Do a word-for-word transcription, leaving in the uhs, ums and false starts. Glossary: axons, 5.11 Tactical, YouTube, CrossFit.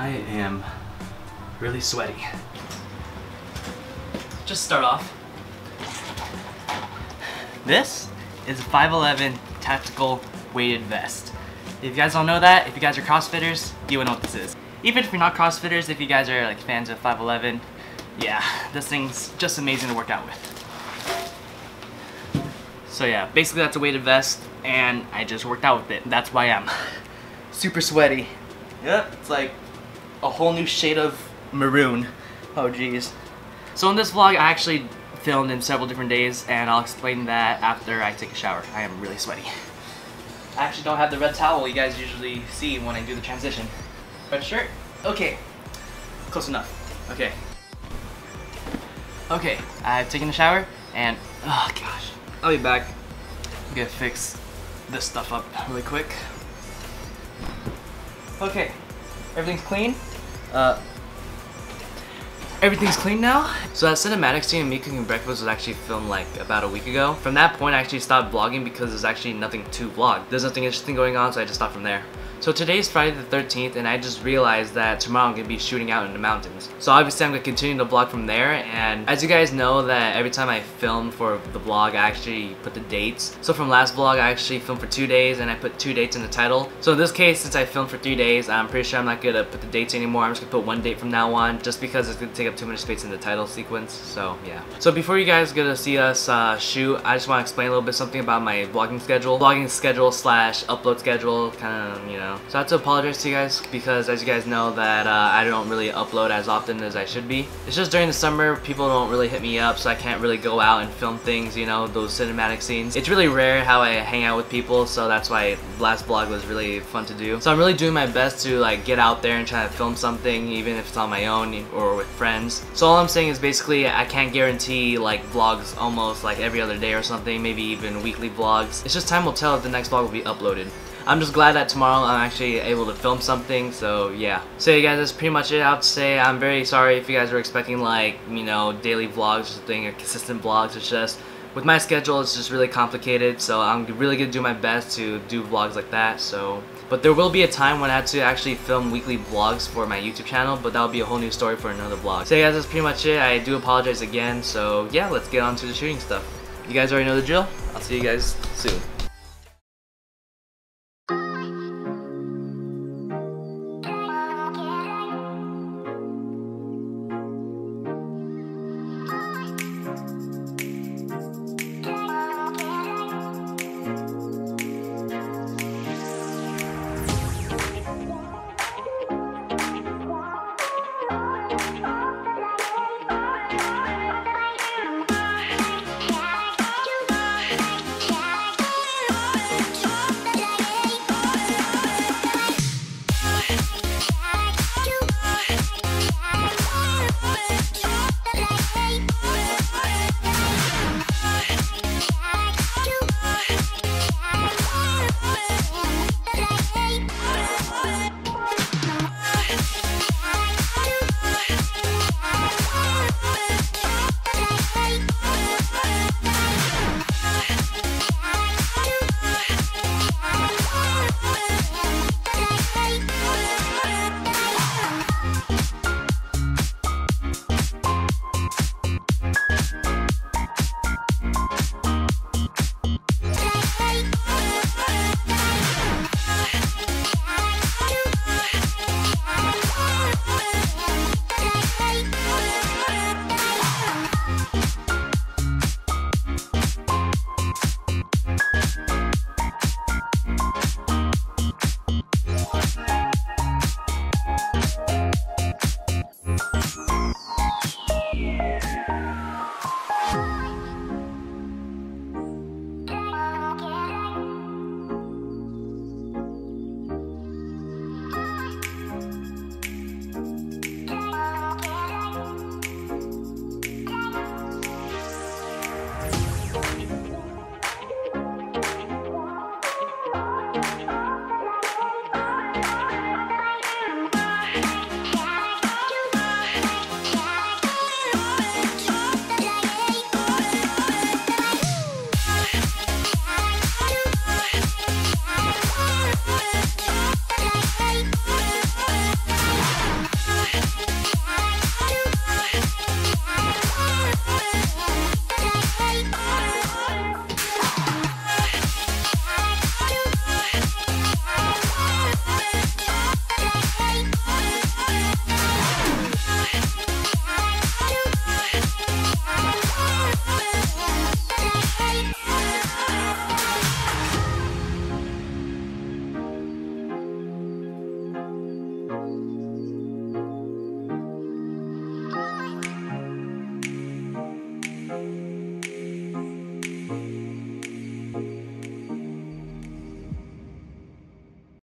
I am really sweaty. Just start off. This is a five eleven Tactical weighted vest. If you guys don't know that, if you guys are CrossFitters, you will know what this is. Even if you're not CrossFitters, if you guys are like fans of five eleven, yeah, this thing's just amazing to work out with. So yeah, basically that's a weighted vest, and I just worked out with it. That's why I'm super sweaty. Yep, it's like a whole new shade of maroon. Oh geez. So in this vlog, I actually filmed in several different days, and I'll explain that after I take a shower. I am really sweaty. I actually don't have the red towel you guys usually see when I do the transition. Red shirt? Okay. Close enough. Okay. Okay, I've taken a shower, and oh gosh. I'll be back. I'm gonna fix this stuff up really quick. Okay, everything's clean. Uh, everything's clean now. So that cinematic scene of me cooking breakfast was actually filmed like about a week ago. From that point, I actually stopped vlogging because there's actually nothing to vlog. There's nothing interesting going on, so I just stopped from there. So today's Friday the thirteenth, and I just realized that tomorrow I'm gonna be shooting out in the mountains. So obviously I'm gonna continue to vlog from there, and as you guys know that every time I film for the vlog, I actually put the dates. So from last vlog, I actually filmed for two days and I put two dates in the title. So in this case, since I filmed for three days, I'm pretty sure I'm not gonna put the dates anymore. I'm just gonna put one date from now on, just because it's gonna take up too much space in the title sequence, so yeah. So before you guys gonna see us uh, shoot, I just wanna explain a little bit something about my vlogging schedule. Vlogging schedule slash upload schedule, kinda, you know. So I have to apologize to you guys because as you guys know that uh, I don't really upload as often as I should be. It's just during the summer people don't really hit me up, so I can't really go out and film things, you know, those cinematic scenes. It's really rare how I hang out with people, so that's why last vlog was really fun to do. So I'm really doing my best to like get out there and try to film something, even if it's on my own or with friends. So all I'm saying is basically I can't guarantee like vlogs almost like every other day or something, maybe even weekly vlogs. It's just time will tell if the next vlog will be uploaded. I'm just glad that tomorrow I'm actually able to film something, so yeah. So you guys, that's pretty much it. I have to say I'm very sorry if you guys were expecting like, you know, daily vlogs or something, or consistent vlogs. It's just, with my schedule, it's just really complicated, so I'm really gonna do my best to do vlogs like that, so. But there will be a time when I have to actually film weekly vlogs for my YouTube channel, but that'll be a whole new story for another vlog. So you guys, that's pretty much it. I do apologize again, so yeah, let's get on to the shooting stuff. You guys already know the drill. I'll see you guys soon.